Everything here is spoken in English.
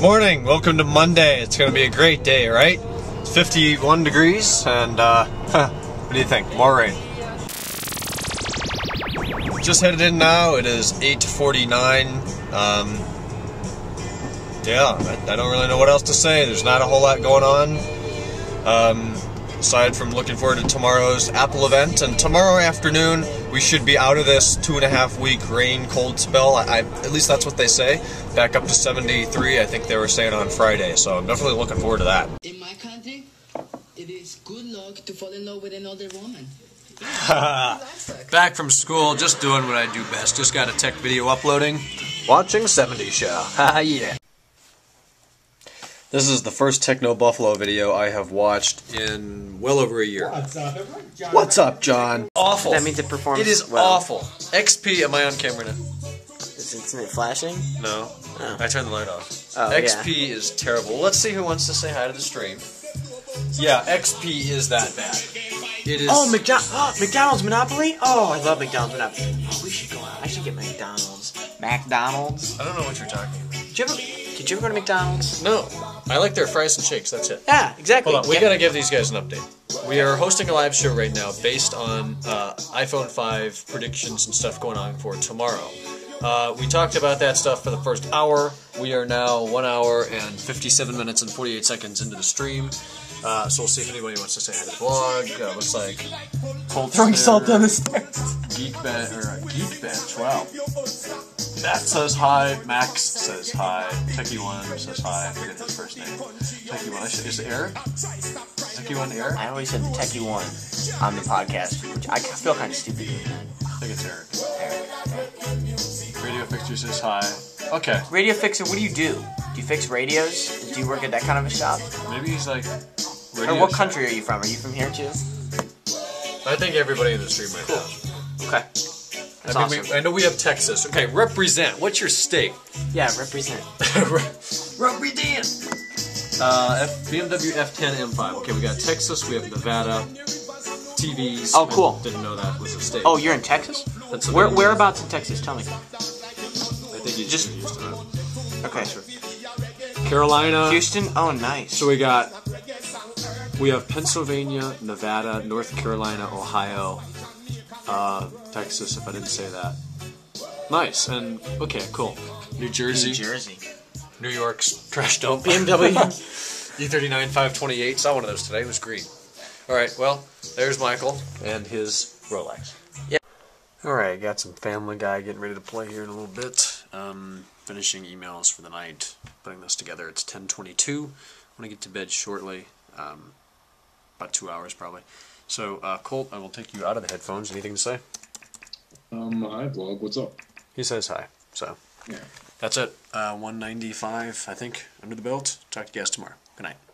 Morning, welcome to Monday. It's gonna be a great day, right? It's 51 degrees and what do you think? More rain. Just headed in now. It is 8:49. Yeah, I don't really know what else to say. There's not a whole lot going on. Aside from looking forward to tomorrow's Apple event, and tomorrow afternoon we should be out of this 2.5 week rain cold spell. I at least that's what they say. Back up to 73, I think they were saying on Friday. So I'm definitely looking forward to that. In my country, it is good luck to fall in love with another woman. Back from school, just doing what I do best. Just got a tech video uploading, watching 70s show. Yeah. This is the first Techno Buffalo video I have watched in well over a year. What's up, everyone? John. What's up, John? Awful. That means it performs. It is well. Awful. XP, am I on camera now? Isn't it flashing? No. Oh. I turned the light off. Oh, XP is terrible. Let's see who wants to say hi to the stream. Yeah, XP is that bad. It is. Oh, McDonald's Monopoly? Oh, I love McDonald's Monopoly. Oh, we should go out. I should get McDonald's. McDonald's? I don't know what you're talking about. Did you ever go to McDonald's? No. I like their fries and shakes, that's it. Yeah, exactly. Hold on, we gotta give these guys an update. We are hosting a live show right now based on iPhone 5 predictions and stuff going on for tomorrow. We talked about that stuff for the first hour. We are now 1 hour and 57 minutes and 48 seconds into the stream. So we'll see if anybody wants to say hi to the vlog. Looks like Cold throwing salt down the stairs. Geek Bench. Wow. Matt says hi. Max says hi. Techie One says hi. I forget his first name. Techie One. Is it Eric? Techie One Eric? I always said the Techie One on the podcast, which I feel kind of stupid. I think it's Eric. Radio Fixer says hi. Okay. Radio Fixer, what do you do? Do you fix radios? Do you work at that kind of a shop? Maybe he's like. Or what country are you from? Are you from here too? I think everybody in the stream right now. Okay. That's awesome. I know we have Texas. Okay, represent. What's your state? Yeah, represent. Represent. BMW F10 M5. Okay, we got Texas. We have Nevada. TVs. Oh, cool. Didn't know that was a state. Oh, you're in Texas? That's whereabouts in Texas? Tell me. I think you just used it. Okay. Carolina. Houston. Oh, nice. So we got. We have Pennsylvania, Nevada, North Carolina, Ohio, Texas, if I didn't say that. Nice, and okay, cool. New Jersey. New York's trash dump. BMW. E39 528. Saw one of those today. It was green. Alright, well, there's Michael and his Rolex. Yeah. Alright, got some Family Guy getting ready to play here in a little bit. Finishing emails for the night. Putting this together. It's 10:22. I'm going to get to bed shortly. About 2 hours probably. So, Colt, I will take you out of the headphones. Anything to say? Hi, vlog. What's up? He says hi. So, yeah. That's it. 195, I think, under the belt. Talk to you guys tomorrow. Good night.